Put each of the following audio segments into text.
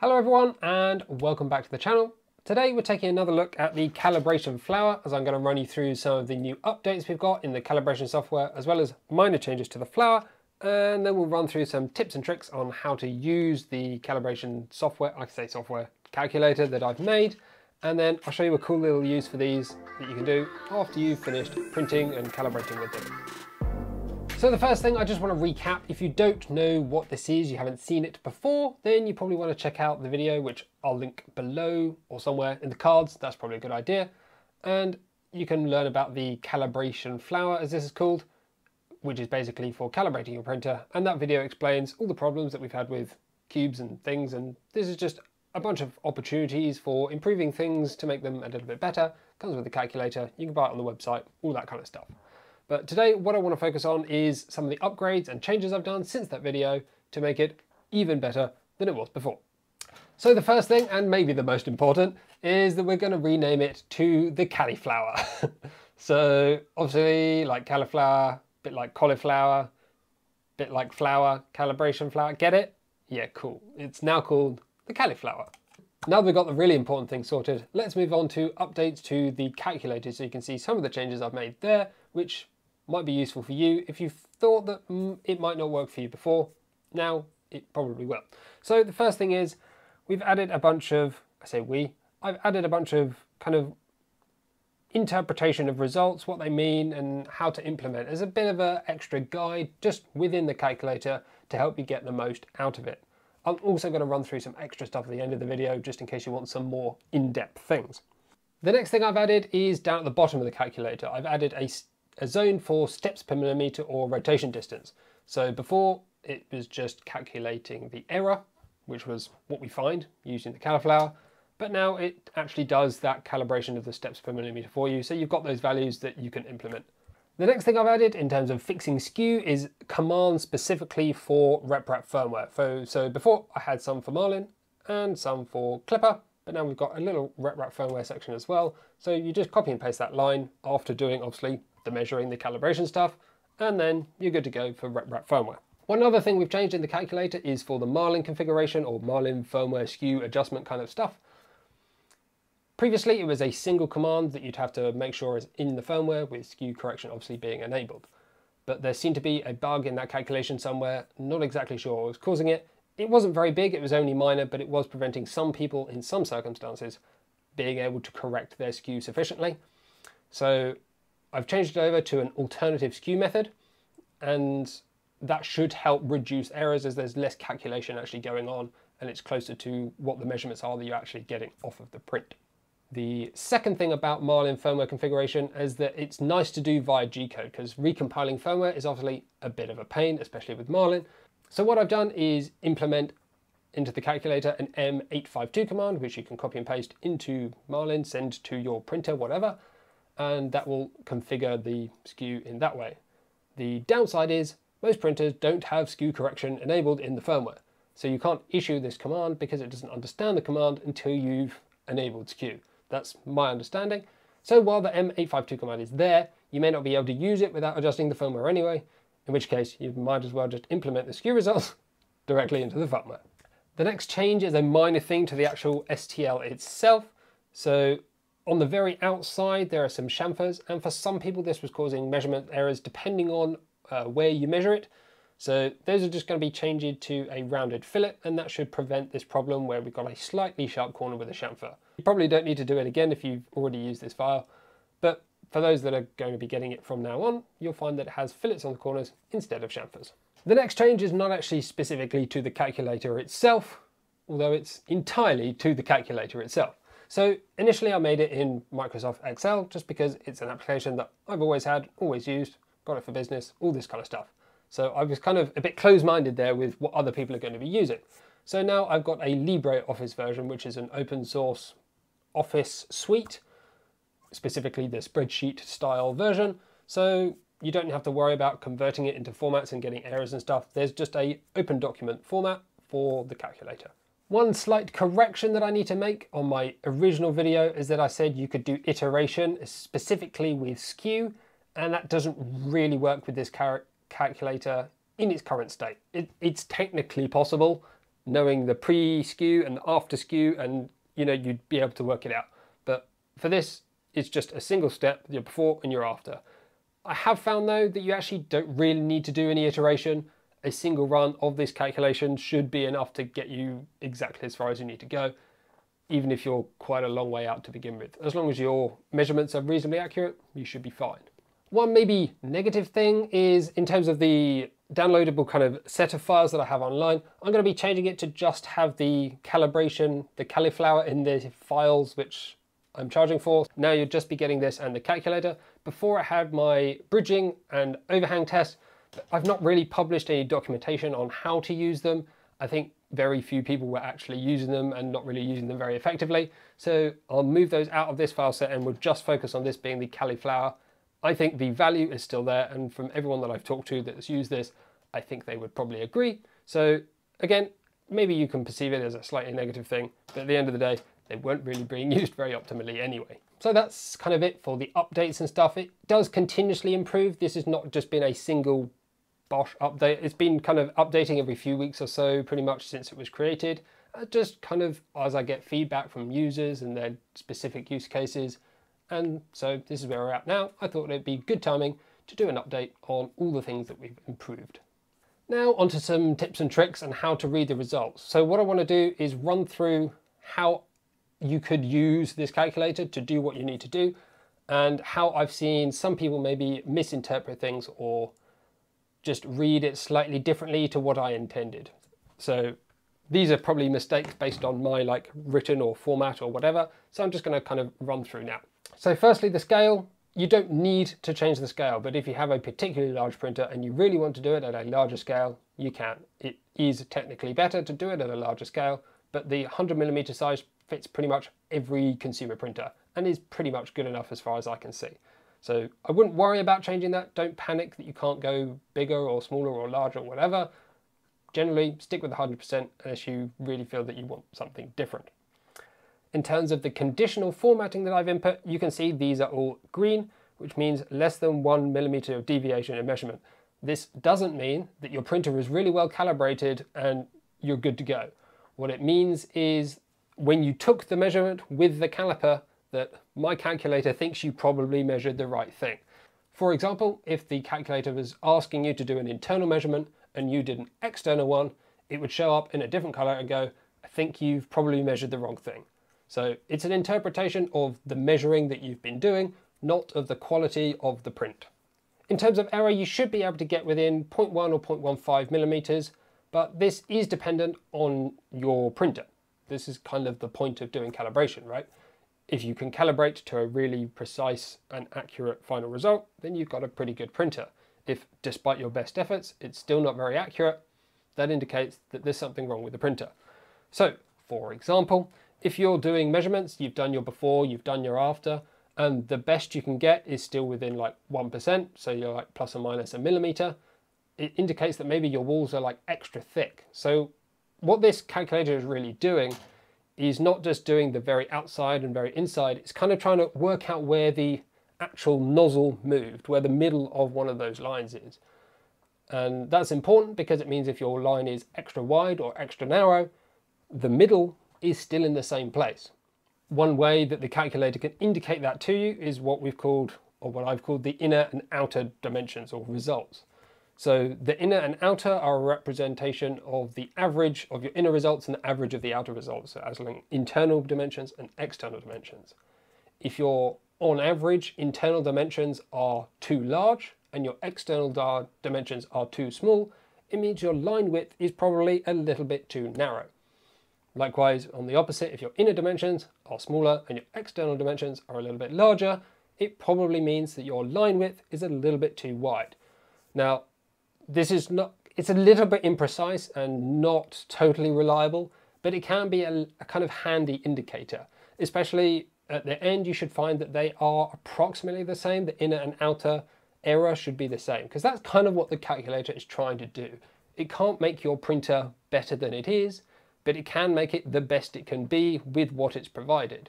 Hello everyone and welcome back to the channel. Today we're taking another look at the calibration flower as I'm going to run you through some of the new updates we've got in the calibration software as well as minor changes to the flower, and then we'll run through some tips and tricks on how to use the calibration software calculator that I've made, and then I'll show you a cool little use for these that you can do after you've finished printing and calibrating with them. So the first thing I just want to recap, if you don't know what this is, you haven't seen it before, then you probably want to check out the video, which I'll link below or somewhere in the cards. That's probably a good idea. And you can learn about the calibration flower, as this is called, which is basically for calibrating your printer. And that video explains all the problems that we've had with cubes and things. And this is just a bunch of opportunities for improving things to make them a little bit better. Comes with a calculator. You can buy it on the website, all that kind of stuff. But today, what I want to focus on is some of the upgrades and changes I've done since that video to make it even better than it was before. So the first thing, and maybe the most important, is that we're going to rename it to the Califlower. So obviously, like Califlower, bit like cauliflower, bit like flower, calibration flower, get it? Yeah, cool. It's now called the Califlower. Now that we've got the really important thing sorted, let's move on to updates to the calculator so you can see some of the changes I've made there, which might be useful for you if you thought that it might not work for you before. Now it probably will. So the first thing is we've added a bunch of, I've added a bunch of kind of interpretation of results, what they mean and how to implement. There's a bit of an extra guide just within the calculator to help you get the most out of it. I'm also going to run through some extra stuff at the end of the video just in case you want some more in-depth things. The next thing I've added is down at the bottom of the calculator. I've added a zone for steps per millimeter or rotation distance. So before it was just calculating the error, which was what we find using the Califlower, but now it actually does that calibration of the steps per millimeter for you. So you've got those values that you can implement. The next thing I've added in terms of fixing skew is commands specifically for RepRap firmware. So before I had some for Marlin and some for Klipper, but now we've got a little RepRap firmware section as well. So you just copy and paste that line after doing obviously the measuring, the calibration stuff, and then you're good to go for RepRap firmware. One other thing we've changed in the calculator is for the Marlin configuration or Marlin firmware skew adjustment kind of stuff. Previously, it was a single command that you'd have to make sure is in the firmware, with skew correction obviously being enabled. But there seemed to be a bug in that calculation somewhere, not exactly sure what was causing it. It wasn't very big, it was only minor, but it was preventing some people in some circumstances being able to correct their skew sufficiently. So I've changed it over to an alternative skew method, and that should help reduce errors as there's less calculation actually going on, and it's closer to what the measurements are that you're actually getting off of the print. The second thing about Marlin firmware configuration is that it's nice to do via G-code because recompiling firmware is obviously a bit of a pain, especially with Marlin. So what I've done is implement into the calculator an M852 command, which you can copy and paste into Marlin, send to your printer, whatever, and that will configure the skew in that way. The downside is most printers don't have skew correction enabled in the firmware. So you can't issue this command because it doesn't understand the command until you've enabled skew. That's my understanding. So while the M852 command is there, you may not be able to use it without adjusting the firmware anyway, in which case you might as well just implement the skew results directly into the firmware. The next change is a minor thing to the actual STL itself. So on the very outside, there are some chamfers, and for some people this was causing measurement errors depending on where you measure it. So those are just going to be changed to a rounded fillet, and that should prevent this problem where we've got a slightly sharp corner with a chamfer. You probably don't need to do it again if you've already used this file, but for those that are going to be getting it from now on, you'll find that it has fillets on the corners instead of chamfers. The next change is not actually specifically to the calculator itself, although it's entirely to the calculator itself. So initially I made it in Microsoft Excel just because it's an application that I've always had, always used, got it for business, all this kind of stuff. So I was kind of a bit closed-minded there with what other people are going to be using. So now I've got a LibreOffice version, which is an open source Office suite, specifically the spreadsheet style version. So you don't have to worry about converting it into formats and getting errors and stuff. There's just an open document format for the calculator. One slight correction that I need to make on my original video is that I said you could do iteration specifically with skew, and that doesn't really work with this calculator in its current state. It's technically possible, knowing the pre-skew and the after skew, and you know, you'd be able to work it out. But for this, it's just a single step, your before and your after. I have found though that you actually don't really need to do any iteration. A single run of this calculation should be enough to get you exactly as far as you need to go, even if you're quite a long way out to begin with. As long as your measurements are reasonably accurate, you should be fine. One maybe negative thing is in terms of the downloadable kind of set of files that I have online, I'm going to be changing it to just have the calibration, the Califlower in the files which I'm charging for. Now you'll just be getting this and the calculator. Before I had my bridging and overhang test, I've not really published any documentation on how to use them. I think very few people were actually using them and not really using them very effectively. So I'll move those out of this file set and we'll just focus on this being the Califlower. I think the value is still there, and from everyone that I've talked to that's used this, I think they would probably agree. So again, maybe you can perceive it as a slightly negative thing, but at the end of the day, they weren't really being used very optimally anyway. So that's kind of it for the updates and stuff. It does continuously improve. This has not just been a single Bosch update. It's been kind of updating every few weeks or so pretty much since it was created. Just kind of as I get feedback from users and their specific use cases. And so this is where we're at now. I thought it'd be good timing to do an update on all the things that we've improved. Now onto some tips and tricks and how to read the results. So what I want to do is run through how you could use this calculator to do what you need to do, and how I've seen some people maybe misinterpret things or just read it slightly differently to what I intended. So these are probably mistakes based on my like written or format or whatever. So I'm just going to kind of run through now. So firstly, the scale. You don't need to change the scale, but if you have a particularly large printer and you really want to do it at a larger scale, you can. It is technically better to do it at a larger scale, but the 100mm size fits pretty much every consumer printer and is pretty much good enough as far as I can see. So I wouldn't worry about changing that. Don't panic that you can't go bigger or smaller or larger or whatever. Generally stick with 100% unless you really feel that you want something different. In terms of the conditional formatting that I've input, you can see these are all green, which means less than 1mm of deviation in measurement. This doesn't mean that your printer is really well calibrated and you're good to go. What it means is when you took the measurement with the caliper, that my calculator thinks you probably measured the right thing. For example, if the calculator was asking you to do an internal measurement and you did an external one, it would show up in a different color and go, I think you've probably measured the wrong thing. So it's an interpretation of the measuring that you've been doing, not of the quality of the print. In terms of error, you should be able to get within 0.1 or 0.15mm, but this is dependent on your printer. This is kind of the point of doing calibration, right? If you can calibrate to a really precise and accurate final result, then you've got a pretty good printer. If, despite your best efforts, it's still not very accurate, that indicates that there's something wrong with the printer. So, for example, if you're doing measurements, you've done your before, you've done your after, and the best you can get is still within like 1%, so you're like plus or minus 1mm, it indicates that maybe your walls are like extra thick. So what this calculator is really doing is not just doing the very outside and very inside, it's kind of trying to work out where the actual nozzle moved, where the middle of one of those lines is. And that's important because it means if your line is extra wide or extra narrow, the middle is still in the same place. One way that the calculator can indicate that to you is what we've called, or what I've called, the inner and outer dimensions or results. So the inner and outer are a representation of the average of your inner results and the average of the outer results, so as like internal dimensions and external dimensions. If your, on average, internal dimensions are too large and your external dimensions are too small, it means your line width is probably a little bit too narrow. Likewise, on the opposite, if your inner dimensions are smaller and your external dimensions are a little bit larger, it probably means that your line width is a little bit too wide. Now, this is not, it's a little bit imprecise and not totally reliable, but it can be a kind of handy indicator. Especially at the end, you should find that they are approximately the same. The inner and outer error should be the same, because that's kind of what the calculator is trying to do. It can't make your printer better than it is, but it can make it the best it can be with what it's provided.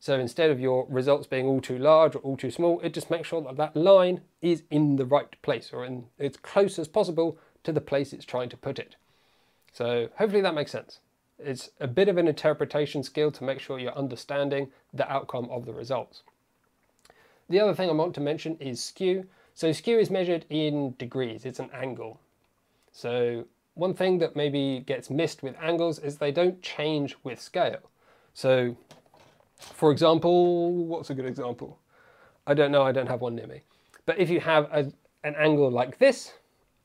So instead of your results being all too large or all too small, it just makes sure that that line is in the right place or in as close as possible to the place it's trying to put it. So hopefully that makes sense. It's a bit of an interpretation skill to make sure you're understanding the outcome of the results. The other thing I want to mention is skew. So skew is measured in degrees, it's an angle. So one thing that maybe gets missed with angles is they don't change with scale. So for example, what's a good example? I don't know, I don't have one near me. But if you have an angle like this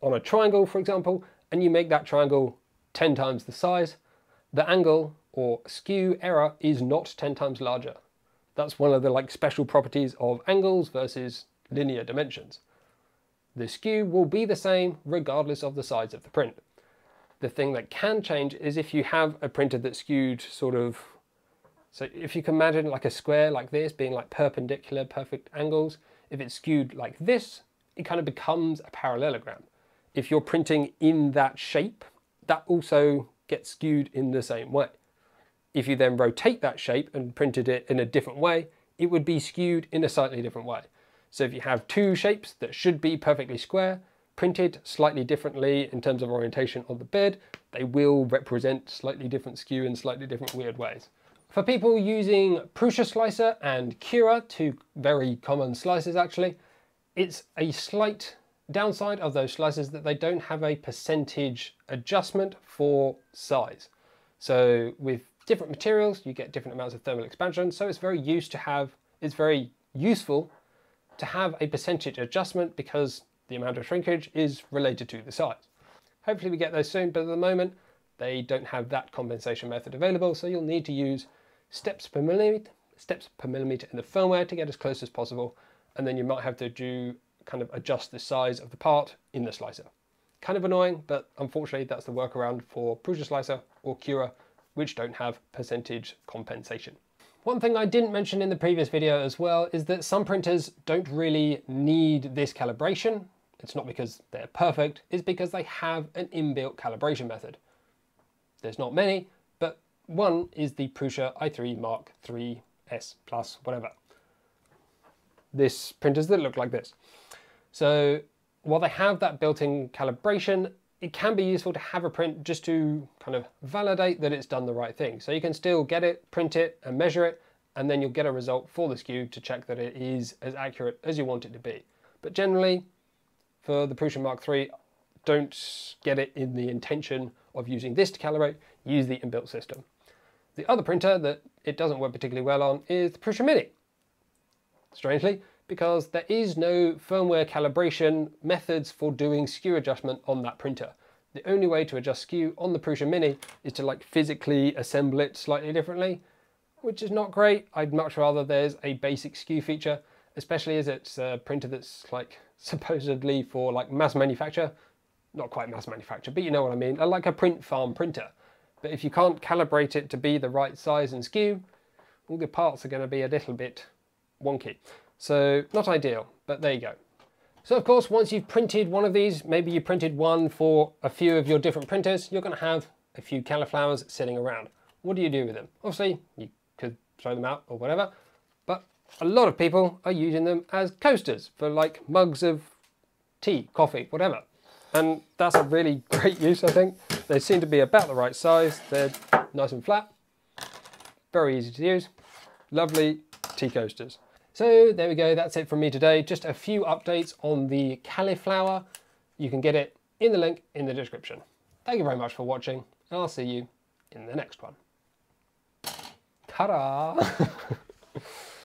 on a triangle, for example, and you make that triangle 10 times the size, the angle or skew error is not 10 times larger. That's one of the special properties of angles versus linear dimensions. The skew will be the same regardless of the size of the print. The thing that can change is if you have a printer that's skewed sort of, so if you can imagine a square like this being perpendicular, perfect angles, if it's skewed like this, it kind of becomes a parallelogram. If you're printing in that shape, that also gets skewed in the same way. If you then rotate that shape and printed it in a different way, it would be skewed in a slightly different way. So if you have two shapes that should be perfectly square, printed slightly differently in terms of orientation on the bed, they will represent slightly different skew in slightly different weird ways. For people using Prusa Slicer and Cura, two very common slicers actually, it's a slight downside of those slicers that they don't have a percentage adjustment for size. So with different materials, you get different amounts of thermal expansion, so it's very useful to have a percentage adjustment because the amount of shrinkage is related to the size. Hopefully we get those soon, but at the moment, they don't have that compensation method available, so you'll need to use steps per millimeter in the firmware to get as close as possible, and then you might have to do kind of adjust the size of the part in the slicer. Kind of annoying, but unfortunately that's the workaround for Prusa Slicer or Cura, which don't have percentage compensation. One thing I didn't mention in the previous video as well is that some printers don't really need this calibration. It's not because they're perfect, it's because they have an inbuilt calibration method. There's not many, but one is the Prusa i3 Mark III S+, whatever. This printers that look like this. So while they have that built-in calibration, it can be useful to have a print just to kind of validate that it's done the right thing. So you can still get it, print it, and measure it, and then you'll get a result for the skew to check that it is as accurate as you want it to be. But generally, for the Prusa Mark III, don't get it in the intention of using this to calibrate, use the inbuilt system. The other printer that it doesn't work particularly well on is the Prusa Mini. Strangely, because there is no firmware calibration methods for doing skew adjustment on that printer. The only way to adjust skew on the Prusa Mini is to physically assemble it slightly differently, which is not great. I'd much rather there's a basic skew feature, especially as it's a printer that's supposedly for mass manufacture. Not quite mass manufacture, but you know what I mean. Like a print farm printer. But if you can't calibrate it to be the right size and skew, all the parts are going to be a little bit wonky. So not ideal, but there you go. So of course, once you've printed one of these, maybe you printed one for a few of your different printers, you're going to have a few Califlowers sitting around. What do you do with them? Obviously, you could throw them out or whatever, but a lot of people are using them as coasters for mugs of tea, coffee, whatever. And that's a really great use, I think. They seem to be about the right size. They're nice and flat, very easy to use. Lovely tea coasters. So there we go, that's it from me today. Just a few updates on the Califlower. You can get it in the link in the description. Thank you very much for watching, and I'll see you in the next one. Ta-da!